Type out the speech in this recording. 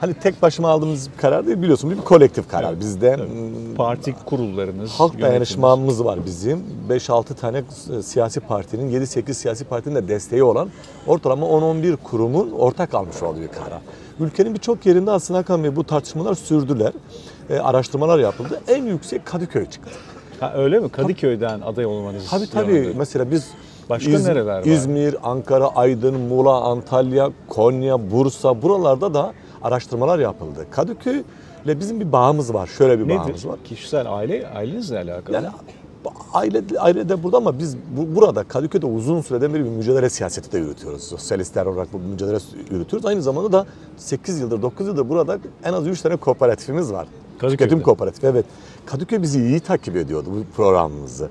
hani tek başıma aldığımız bir karar değil, biliyorsun, bir kolektif karar. Evet, bizde evet. Parti kurullarımız, halk dayanışmamız var bizim. 5-6 tane siyasi partinin, 7-8 siyasi partinin de desteği olan ortalama 10-11 kurumun ortak almış olduğu bir karar. Ülkenin birçok yerinde aslında Hakan Bey bu tartışmalar sürdüler. Araştırmalar yapıldı. En yüksek Kadıköy çıktı. Ha, öyle mi? Kadıköy'den aday olmanız. Tabii. Mesela biz başka nereler var? İzmir, Ankara, Aydın, Muğla, Antalya, Konya, Bursa, buralarda da araştırmalar yapıldı. Kadıköy ile bizim bir bağımız var. Şöyle bir bağımız var. Kişisel ailenizle alakalı. Yani aile de burada ama biz burada Kadıköy'de uzun süreden beri bir mücadele siyaseti de yürütüyoruz. Sosyalistler olarak bu mücadele yürütüyoruz. Aynı zamanda da 8 yıldır, 9 yıldır burada en az 3 tane kooperatifimiz var. Tüketim kooperatifi, evet. Kadıköy bizi iyi takip ediyordu bu programımızı.